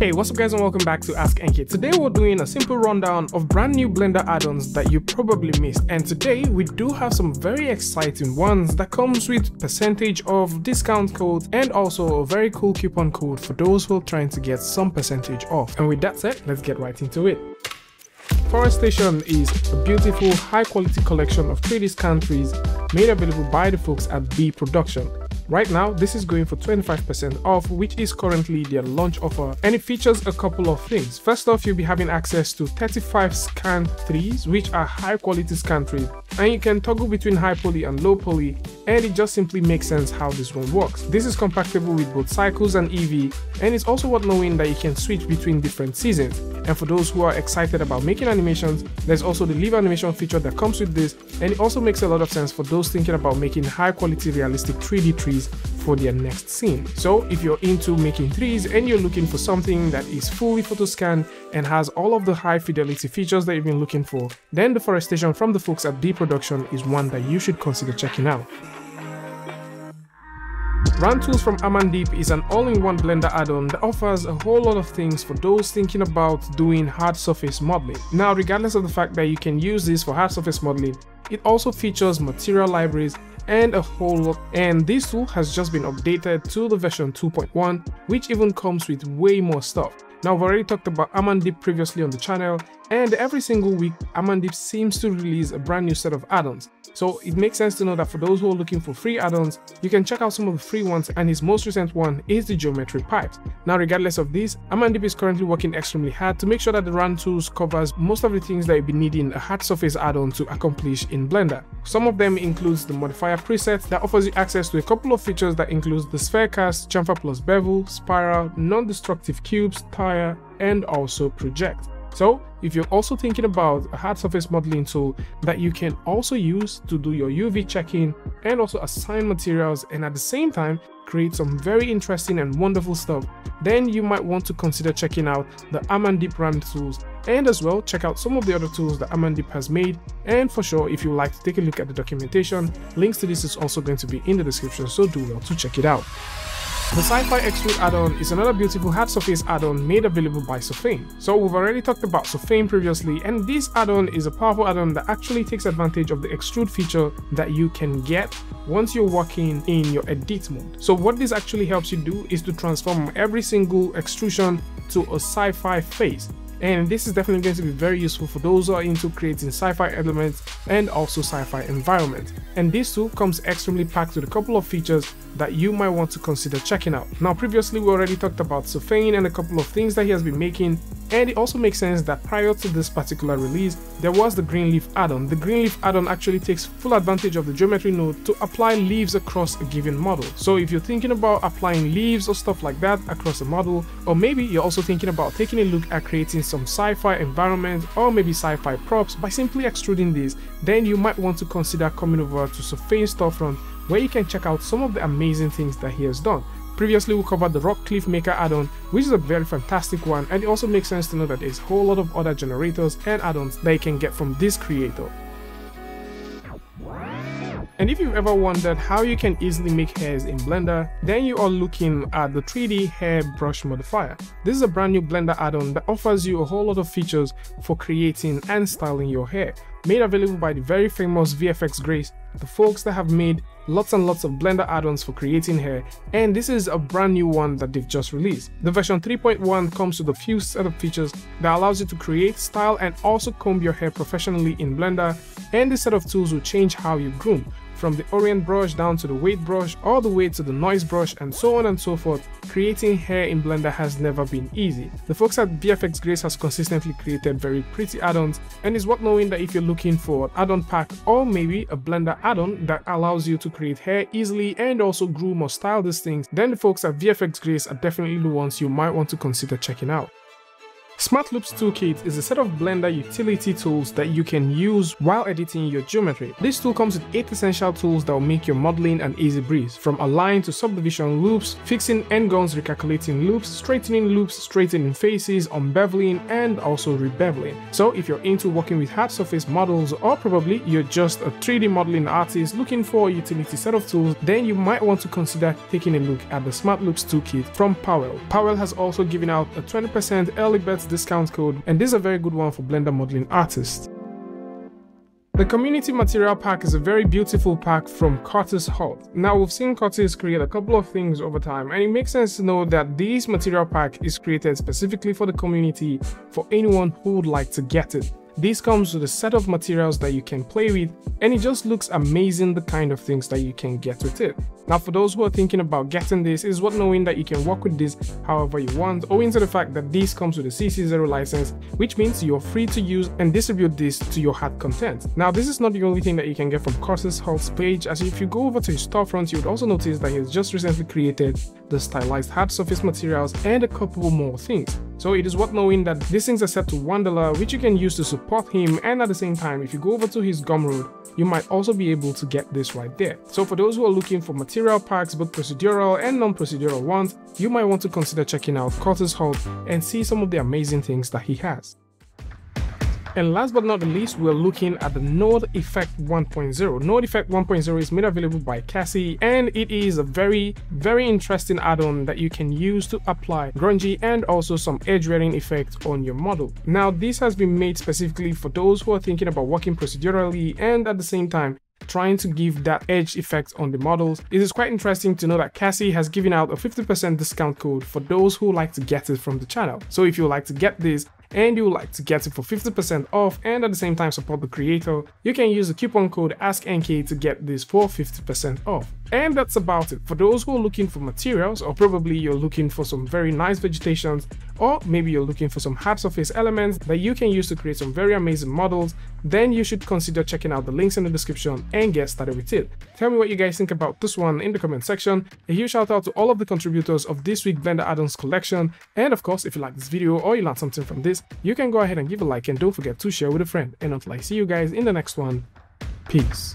Hey, what's up guys and welcome back to askNK. Today we're doing a simple rundown of brand new Blender add-ons that you probably missed, and today we do have some very exciting ones that comes with percentage of discount code and also a very cool coupon code for those who are trying to get some percentage off. And with that said, let's get right into it. Forestation is a beautiful high quality collection of 3D scan trees made available by the folks at B Production. Right now, this is going for 25% off, which is currently their launch offer, and it features a couple of things. First off, you'll be having access to 35 scan trees, which are high quality scan trees, and you can toggle between high poly and low poly, and it just simply makes sense how this one works. This is compatible with both Cycles and EV, and it's also worth knowing that you can switch between different seasons. And for those who are excited about making animations, there's also the live animation feature that comes with this, and it also makes a lot of sense for those thinking about making high quality realistic 3D trees for their next scene. So if you're into making trees and you're looking for something that is fully photoscanned and has all of the high fidelity features that you've been looking for, then the Forestation from the folks at B Production is one that you should consider checking out. Rantools from Amandeep is an all-in-one Blender add-on that offers a whole lot of things for those thinking about doing hard surface modeling. Now, regardless of the fact that you can use this for hard surface modeling, it also features material libraries and a whole lot, and this tool has just been updated to the version 2.1, which even comes with way more stuff. Now, I've already talked about Amandeep previously on the channel, and every single week Amandeep seems to release a brand new set of add-ons. So it makes sense to know that for those who are looking for free add-ons, you can check out some of the free ones, and his most recent one is the Geometry Pipes. Now, regardless of this, Amandeep is currently working extremely hard to make sure that the Rantools covers most of the things that you'll be needing a hard surface add-on to accomplish in Blender. Some of them includes the modifier preset that offers you access to a couple of features that includes the sphere cast, chamfer plus bevel, spiral, non-destructive cubes, tire, and also project. So if you're also thinking about a hard surface modeling tool that you can also use to do your UV checking and also assign materials and at the same time create some very interesting and wonderful stuff, then you might want to consider checking out the Amandeep Rantools, and as well check out some of the other tools that Amandeep has made. And for sure, if you would like to take a look at the documentation, links to this is also going to be in the description, so do well to check it out. The Sci-Fi Extrude add-on is another beautiful hard surface add-on made available by Sofame. So we've already talked about Sofame previously, and this add-on is a powerful add-on that actually takes advantage of the extrude feature that you can get once you're working in your edit mode. So what this actually helps you do is to transform every single extrusion to a sci-fi face. And this is definitely going to be very useful for those who are into creating sci-fi elements and also sci-fi environments. And this tool comes extremely packed with a couple of features that you might want to consider checking out. Now, previously we already talked about Sofyan and a couple of things that he has been making, and it also makes sense that prior to this particular release, there was the Greenleaf add-on. The Greenleaf add-on actually takes full advantage of the geometry node to apply leaves across a given model. So if you're thinking about applying leaves or stuff like that across a model, or maybe you're also thinking about taking a look at creating some sci-fi environment or maybe sci-fi props by simply extruding these, then you might want to consider coming over to Sofyan's storefront, where you can check out some of the amazing things that he has done. Previously we covered the Rockcliff Maker add-on, which is a very fantastic one, and it also makes sense to know that there's a whole lot of other generators and add-ons that you can get from this creator. And if you've ever wondered how you can easily make hairs in Blender, then you are looking at the 3D Hair Brush Modifier. This is a brand new Blender add-on that offers you a whole lot of features for creating and styling your hair, made available by the very famous VFX Grace, the folks that have made lots and lots of Blender add-ons for creating hair, and this is a brand new one that they've just released. The version 3.1 comes with a few set of features that allows you to create, style, and also comb your hair professionally in Blender, and this set of tools will change how you groom, from the orient brush down to the weight brush, all the way to the noise brush, and so on and so forth. Creating hair in Blender has never been easy. The folks at VFX Grace has consistently created very pretty add-ons, and it's worth knowing that if you're looking for an add-on pack or maybe a Blender add-on that allows you to create hair easily and also groom or style these things, then the folks at VFX Grace are definitely the ones you might want to consider checking out. Smart Loops Toolkit is a set of Blender utility tools that you can use while editing your geometry. This tool comes with 8 essential tools that will make your modeling an easy breeze, from align to subdivision loops, fixing endguns, recalculating loops, straightening faces, unbeveling, and also rebeveling. So if you're into working with hard surface models, or probably you're just a 3D modeling artist looking for a utility set of tools, then you might want to consider taking a look at the Smart Loops Toolkit from Powell. Powell has also given out a 20% early bird discount code, and this is a very good one for Blender modeling artists. The Community Material Pack is a very beautiful pack from Curtis Holt. Now, we've seen Curtis create a couple of things over time, and it makes sense to know that this material pack is created specifically for the community, for anyone who would like to get it. This comes with a set of materials that you can play with, and it just looks amazing, the kind of things that you can get with it. Now, for those who are thinking about getting this, it's worth knowing that you can work with this however you want, owing to the fact that this comes with a CC0 license, which means you're free to use and distribute this to your heart content. Now, this is not the only thing that you can get from Curtis Holt's page, as if you go over to his storefront, you would also notice that he has just recently created the stylized hard surface materials and a couple more things. So it is worth knowing that these things are set to $1, which you can use to support him, and at the same time, if you go over to his Gumroad, you might also be able to get this right there. So for those who are looking for material packs, both procedural and non-procedural ones, you might want to consider checking out Curtis Holt and see some of the amazing things that he has. And last but not the least, we're looking at the Node Effect 1.0. Node Effect 1.0 is made available by Cassie, and it is a very interesting add-on that you can use to apply grungy and also some edge wearing effects on your model. Now, this has been made specifically for those who are thinking about working procedurally and at the same time trying to give that edge effect on the models. It is quite interesting to know that Cassie has given out a 50% discount code for those who like to get it from the channel. So if you like to get this, and you would like to get it for 50% off and at the same time support the creator, you can use the coupon code askNK to get this for 50% off. And that's about it. For those who are looking for materials, or probably you're looking for some very nice vegetations, or maybe you're looking for some hard surface elements that you can use to create some very amazing models, then you should consider checking out the links in the description and get started with it. Tell me what you guys think about this one in the comment section. A huge shout out to all of the contributors of this week's Blender add-ons collection. And of course, if you like this video or you learned something from this, you can go ahead and give a like, and don't forget to share with a friend. And until I see you guys in the next one, peace.